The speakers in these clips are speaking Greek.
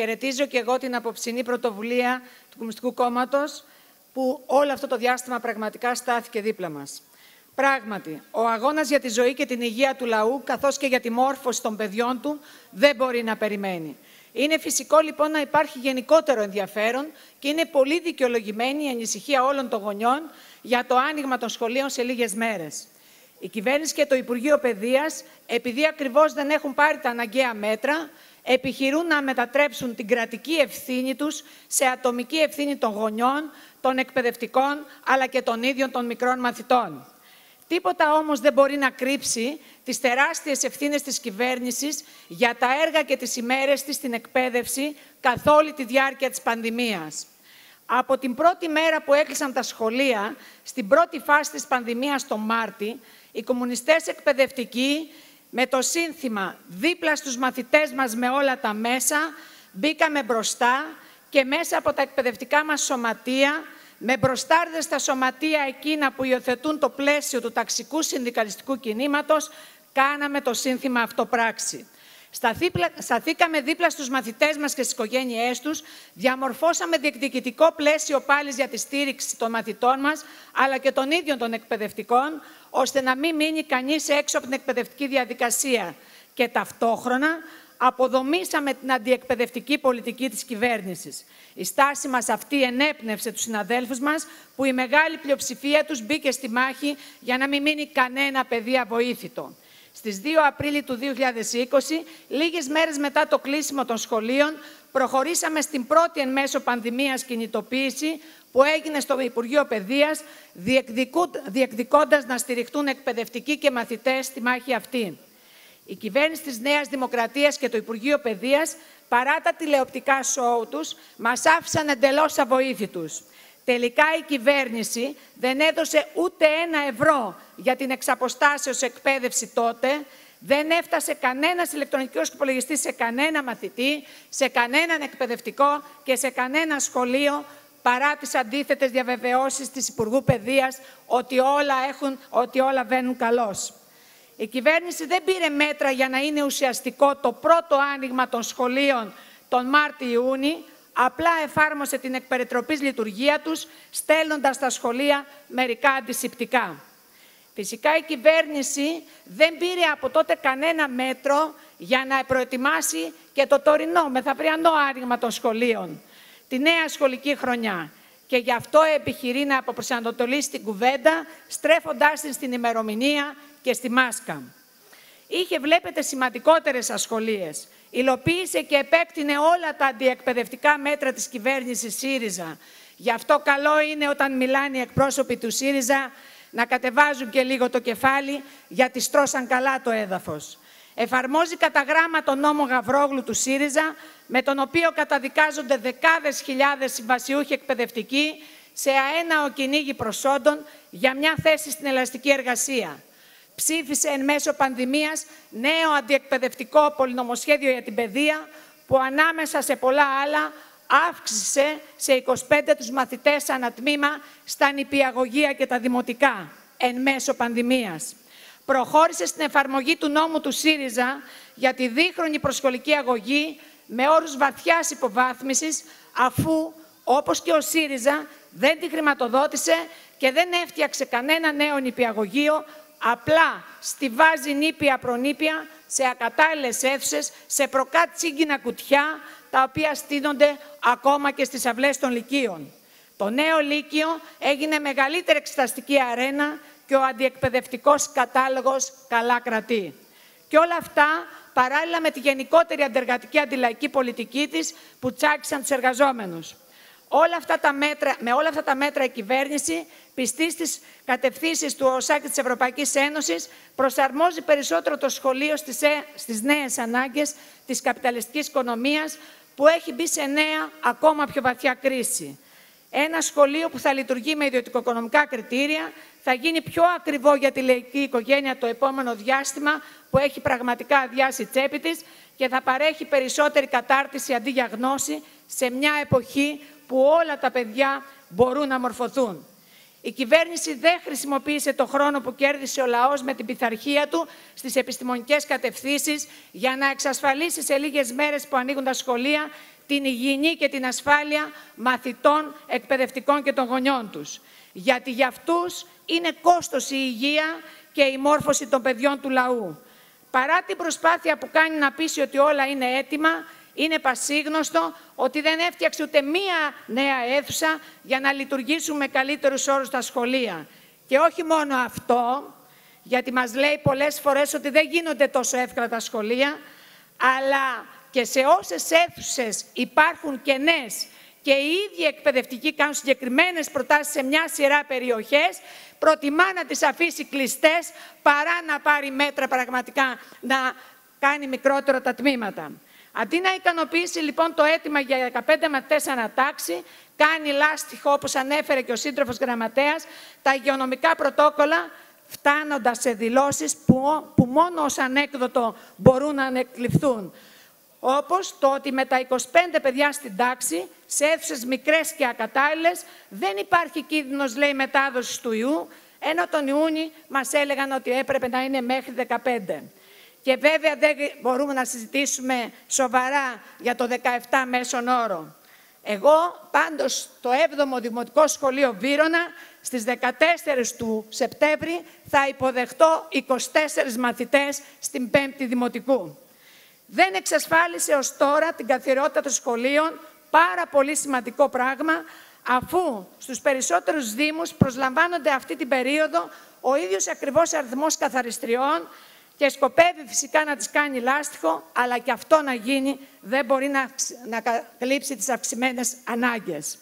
Χαιρετίζω και εγώ την απόψινή πρωτοβουλία του Κομμουνιστικού Κόμματος, που όλο αυτό το διάστημα πραγματικά στάθηκε δίπλα μας. Πράγματι, ο αγώνας για τη ζωή και την υγεία του λαού, καθώς και για τη μόρφωση των παιδιών του, δεν μπορεί να περιμένει. Είναι φυσικό λοιπόν να υπάρχει γενικότερο ενδιαφέρον και είναι πολύ δικαιολογημένη η ανησυχία όλων των γονιών για το άνοιγμα των σχολείων σε λίγες μέρες. Η κυβέρνηση και το Υπουργείο Παιδείας, επειδή ακριβώς δεν έχουν πάρει τα αναγκαία μέτρα, επιχειρούν να μετατρέψουν την κρατική ευθύνη τους σε ατομική ευθύνη των γονιών, των εκπαιδευτικών, αλλά και των ίδιων των μικρών μαθητών. Τίποτα όμως δεν μπορεί να κρύψει τις τεράστιες ευθύνες της κυβέρνησης για τα έργα και τις ημέρες της στην εκπαίδευση καθ' όλη τη διάρκεια της πανδημίας. Από την πρώτη μέρα που έκλεισαν τα σχολεία, στην πρώτη φάση της πανδημίας τον Μάρτη, οι κομμουνιστές εκπαιδευτικοί, με το σύνθημα «Δίπλα στους μαθητές μας με όλα τα μέσα», μπήκαμε μπροστά και μέσα από τα εκπαιδευτικά μας σωματεία, με μπροστάρδες στα σωματεία εκείνα που υιοθετούν το πλαίσιο του ταξικού συνδικαλιστικού κινήματος, κάναμε το σύνθημα αυτοπράξη. Σταθήκαμε δίπλα στους μαθητές μας και στις οικογένειές τους, διαμορφώσαμε διεκδικητικό πλαίσιο πάλι για τη στήριξη των μαθητών μας, αλλά και των ίδιων των εκπαιδευτικών, ώστε να μην μείνει κανείς έξω από την εκπαιδευτική διαδικασία. Και ταυτόχρονα αποδομήσαμε την αντιεκπαιδευτική πολιτική της κυβέρνησης. Η στάση μας αυτή ενέπνευσε τους συναδέλφους μας, που η μεγάλη πλειοψηφία τους μπήκε στη μάχη για να μην μείνει κανένα παιδί αβοήθητο. Στις 2 Απρίλη του 2020, λίγες μέρες μετά το κλείσιμο των σχολείων, προχωρήσαμε στην πρώτη εν μέσω πανδημίας κινητοποίηση που έγινε στο Υπουργείο Παιδείας, διεκδικώντας να στηριχτούν εκπαιδευτικοί και μαθητές στη μάχη αυτή. Η κυβέρνηση της Νέας Δημοκρατίας και το Υπουργείο Παιδείας, παρά τα τηλεοπτικά σόου τους, μας άφησαν εντελώς αβοήθητους. Τελικά η κυβέρνηση δεν έδωσε ούτε €1 για την εξαποστάσεως εκπαίδευση τότε, δεν έφτασε κανένας ηλεκτρονικός υπολογιστής σε κανένα μαθητή, σε κανέναν εκπαιδευτικό και σε κανένα σχολείο, παρά τις αντίθετες διαβεβαιώσεις της Υπουργού Παιδείας ότι όλα βαίνουν καλώς. Η κυβέρνηση δεν πήρε μέτρα για να είναι ουσιαστικό το πρώτο άνοιγμα των σχολείων τον Μάρτιο-Ιούνι, απλά εφάρμοσε την εκπεριτροπής λειτουργία τους, στέλνοντας στα σχολεία μερικά αντισηπτικά. Φυσικά η κυβέρνηση δεν πήρε από τότε κανένα μέτρο για να προετοιμάσει και το τωρινό μεθαυριανό άνοιγμα των σχολείων, τη νέα σχολική χρονιά. Και γι' αυτό επιχειρεί να αποπροσανατολίσει την κουβέντα, στρέφοντάς την στην ημερομηνία και στη μάσκα. Είχε, βλέπετε, σημαντικότερες ασχολίες. Υλοποίησε και επέκτηνε όλα τα αντιεκπαιδευτικά μέτρα της κυβέρνησης ΣΥΡΙΖΑ. Γι' αυτό καλό είναι όταν μιλάνε οι εκπρόσωποι του ΣΥΡΙΖΑ να κατεβάζουν και λίγο το κεφάλι, γιατί στρώσαν καλά το έδαφος. Εφαρμόζει κατά γράμμα τον νόμο Γαβρόγλου του ΣΥΡΙΖΑ, με τον οποίο καταδικάζονται δεκάδες χιλιάδες συμβασιούχοι εκπαιδευτικοί σε αέναο κυνήγι προσόντων για μια θέση στην ελαστική εργασία. Ψήφισε εν μέσω πανδημίας νέο αντιεκπαιδευτικό πολυνομοσχέδιο για την παιδεία, που ανάμεσα σε πολλά άλλα αύξησε σε 25 τους μαθητές ανατμήμα στα νηπιαγωγεία και τα δημοτικά εν μέσω πανδημίας. Προχώρησε στην εφαρμογή του νόμου του ΣΥΡΙΖΑ για τη δίχρονη προσχολική αγωγή με όρους βαθιάς υποβάθμισης, αφού, όπως και ο ΣΥΡΙΖΑ, δεν τη χρηματοδότησε και δεν έφτιαξε κανένα νέο νηπιαγωγείο, απλά στιβάζει νήπια προνήπια σε ακατάλληλες αίθουσες, σε προκάτσιγκινα κουτιά, τα οποία στείνονται ακόμα και στις αυλές των λυκείων. Το νέο λύκειο έγινε μεγαλύτερη εξεταστική αρένα και ο αντιεκπαιδευτικός κατάλογος καλά κρατεί. Και όλα αυτά παράλληλα με τη γενικότερη αντεργατική αντιλαϊκή πολιτική της που τσάκισαν τους εργαζόμενους. Με όλα αυτά τα μέτρα η κυβέρνηση, πιστή στις κατευθύνσεις του ΟΣΑ και της Ευρωπαϊκής Ένωσης, προσαρμόζει περισσότερο το σχολείο στις νέες ανάγκες της καπιταλιστικής οικονομίας, που έχει μπει σε νέα, ακόμα πιο βαθιά κρίση. Ένα σχολείο που θα λειτουργεί με ιδιωτικοοικονομικά κριτήρια θα γίνει πιο ακριβό για τη λαϊκή οικογένεια το επόμενο διάστημα, που έχει πραγματικά αδειάσει η τσέπη της, και θα παρέχει περισσότερη κατάρτιση αντί για γνώση σε μια εποχή που όλα τα παιδιά μπορούν να μορφωθούν. Η κυβέρνηση δεν χρησιμοποίησε το χρόνο που κέρδισε ο λαός με την πειθαρχία του στις επιστημονικές κατευθύνσεις για να εξασφαλίσει σε λίγες μέρες που ανοίγουν τα σχολεία την υγιεινή και την ασφάλεια μαθητών, εκπαιδευτικών και των γονιών τους. Γιατί για αυτούς είναι κόστος η υγεία και η μόρφωση των παιδιών του λαού. Παρά την προσπάθεια που κάνει να πείσει ότι όλα είναι έτοιμα, είναι πασίγνωστο ότι δεν έφτιαξε ούτε μία νέα αίθουσα για να λειτουργήσουμε καλύτερους όρους στα σχολεία. Και όχι μόνο αυτό, γιατί μας λέει πολλές φορές ότι δεν γίνονται τόσο εύκολα τα σχολεία, αλλά και σε όσες αίθουσες υπάρχουν κενές και οι ίδιοι εκπαιδευτικοί κάνουν συγκεκριμένες προτάσεις σε μια σειρά περιοχές, προτιμά να τις αφήσει κλειστές παρά να πάρει μέτρα πραγματικά να κάνει μικρότερα τα τμήματα. Αντί να ικανοποιήσει λοιπόν το αίτημα για 15 μαθητές ανατάξη, κάνει λάστιχο, όπως ανέφερε και ο σύντροφος γραμματέας, τα υγειονομικά πρωτόκολλα, φτάνοντας σε δηλώσεις που μόνο ως ανέκδοτο μπορούν να ανεκλειφθούν. Όπως το ότι με τα 25 παιδιά στην τάξη, σε αίθουσες μικρές και ακατάλληλες, δεν υπάρχει κίνδυνος, λέει, μετάδοσης του ιού, ενώ τον Ιούνιο μας έλεγαν ότι έπρεπε να είναι μέχρι 15. Και βέβαια δεν μπορούμε να συζητήσουμε σοβαρά για το 17 μέσον όρο. Εγώ πάντως το 7ο Δημοτικό Σχολείο Βύρωνα στις 14 του Σεπτέμβρη θα υποδεχτώ 24 μαθητές στην 5η Δημοτικού. Δεν εξασφάλισε ως τώρα την καθαριότητα των σχολείων, πάρα πολύ σημαντικό πράγμα, αφού στους περισσότερους δήμους προσλαμβάνονται αυτή την περίοδο ο ίδιος ακριβώς αριθμός καθαριστριών και σκοπεύει φυσικά να τις κάνει λάστιχο, αλλά και αυτό να γίνει δεν μπορεί να καλύψει τις αυξημένες ανάγκες.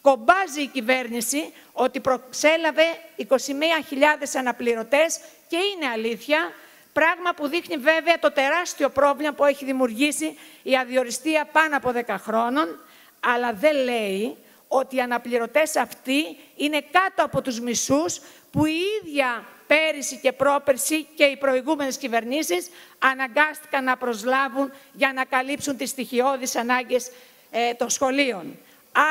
Κομπάζει η κυβέρνηση ότι προξέλαβε 21.000 αναπληρωτές και είναι αλήθεια, πράγμα που δείχνει βέβαια το τεράστιο πρόβλημα που έχει δημιουργήσει η αδιοριστία πάνω από 10 χρόνων, αλλά δεν λέει ότι οι αναπληρωτές αυτοί είναι κάτω από τους μισούς που η ίδια πέρυσι και πρόπερσι και οι προηγούμενες κυβερνήσεις αναγκάστηκαν να προσλάβουν για να καλύψουν τις στοιχειώδεις ανάγκες των σχολείων.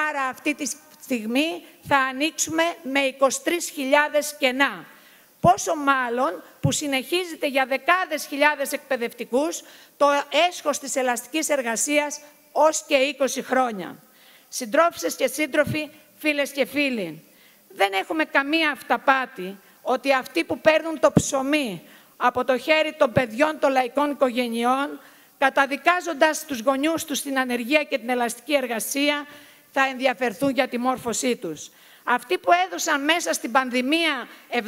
Άρα αυτή τη στιγμή θα ανοίξουμε με 23.000 κενά. Πόσο μάλλον που συνεχίζεται για δεκάδες χιλιάδες εκπαιδευτικούς το έσχος της ελαστικής εργασίας ως και 20 χρόνια. Συντρόφισσες και σύντροφοι, φίλες και φίλοι, δεν έχουμε καμία αυταπάτη ότι αυτοί που παίρνουν το ψωμί από το χέρι των παιδιών των λαϊκών οικογενειών, καταδικάζοντας τους γονιούς τους στην ανεργία και την ελαστική εργασία, θα ενδιαφερθούν για τη μόρφωσή τους. Αυτοί που έδωσαν μέσα στην πανδημία 70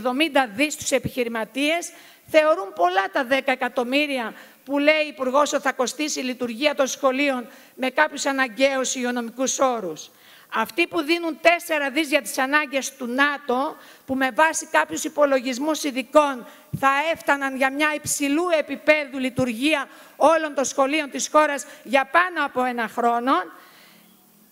δις στους επιχειρηματίες, θεωρούν πολλά τα 10 εκατομμύρια που λέει η Υπουργός ότι θα κοστίσει η λειτουργία των σχολείων με κάποιους αναγκαίους υγειονομικούς όρους. Αυτοί που δίνουν 4 δις για τις ανάγκες του ΝΑΤΟ, που με βάση κάποιους υπολογισμούς ειδικών θα έφταναν για μια υψηλού επίπεδου λειτουργία όλων των σχολείων της χώρας για πάνω από ένα χρόνο,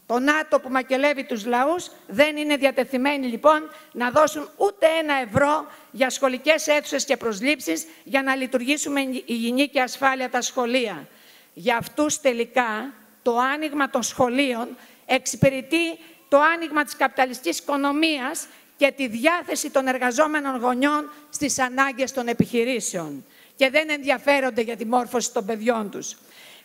το ΝΑΤΟ που μακελεύει τους λαούς, δεν είναι διατεθειμένοι λοιπόν να δώσουν ούτε €1 για σχολικές αίθουσες και προσλήψεις για να λειτουργήσουμε υγιεινή και ασφάλεια τα σχολεία. Για αυτούς τελικά το άνοιγμα των σχολείων εξυπηρετεί το άνοιγμα της καπιταλιστικής οικονομίας και τη διάθεση των εργαζόμενων γονιών στις ανάγκες των επιχειρήσεων και δεν ενδιαφέρονται για τη μόρφωση των παιδιών τους.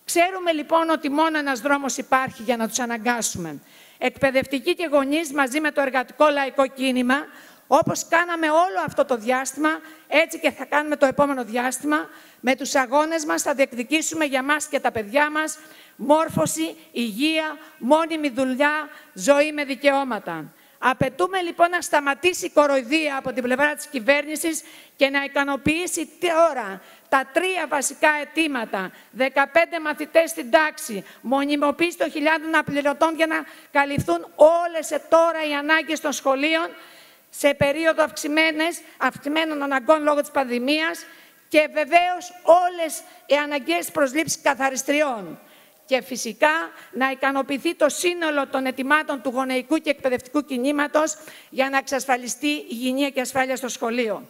Ξέρουμε λοιπόν ότι μόνο ένας δρόμος υπάρχει για να τους αναγκάσουμε. Εκπαιδευτικοί και γονείς μαζί με το εργατικό λαϊκό κίνημα, όπως κάναμε όλο αυτό το διάστημα, έτσι και θα κάνουμε το επόμενο διάστημα, με τους αγώνες μας θα διεκδικήσουμε για μας και τα παιδιά μας μόρφωση, υγεία, μόνιμη δουλειά, ζωή με δικαιώματα. Απαιτούμε λοιπόν να σταματήσει η κοροϊδία από την πλευρά της κυβέρνησης και να ικανοποιήσει τώρα τα 3 βασικά αιτήματα, 15 μαθητές στην τάξη, μονιμοποίηση των 1.000 αναπληρωτών για να καλυφθούν όλες τώρα οι ανάγκες των σχολείων σε περίοδο αυξημένων αναγκών λόγω της πανδημίας και βεβαίως όλες οι αναγκαίες προσλήψεις καθαριστριών. Και φυσικά να ικανοποιηθεί το σύνολο των αιτημάτων του γονεϊκού και εκπαιδευτικού κινήματος για να εξασφαλιστεί υγιεινή και ασφάλεια στο σχολείο.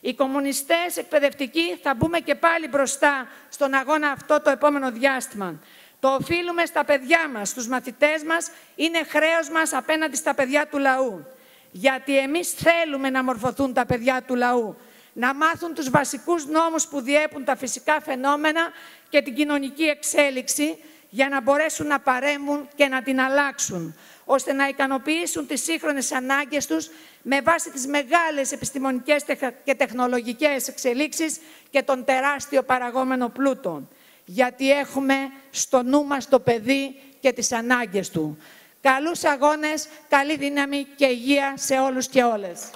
Οι κομμουνιστές εκπαιδευτικοί θα μπούμε και πάλι μπροστά στον αγώνα αυτό το επόμενο διάστημα. Το οφείλουμε στα παιδιά μας, στους μαθητές μας, είναι χρέος μας απέναντι στα παιδιά του λαού. Γιατί εμείς θέλουμε να μορφωθούν τα παιδιά του λαού, να μάθουν τους βασικούς νόμους που διέπουν τα φυσικά φαινόμενα και την κοινωνική εξέλιξη, για να μπορέσουν να παρέμβουν και να την αλλάξουν, ώστε να ικανοποιήσουν τις σύγχρονες ανάγκες τους με βάση τις μεγάλες επιστημονικές και τεχνολογικές εξελίξεις και τον τεράστιο παραγόμενο πλούτο. Γιατί έχουμε στο νου μας το παιδί και τις ανάγκες του. Καλούς αγώνες, καλή δύναμη και υγεία σε όλους και όλες.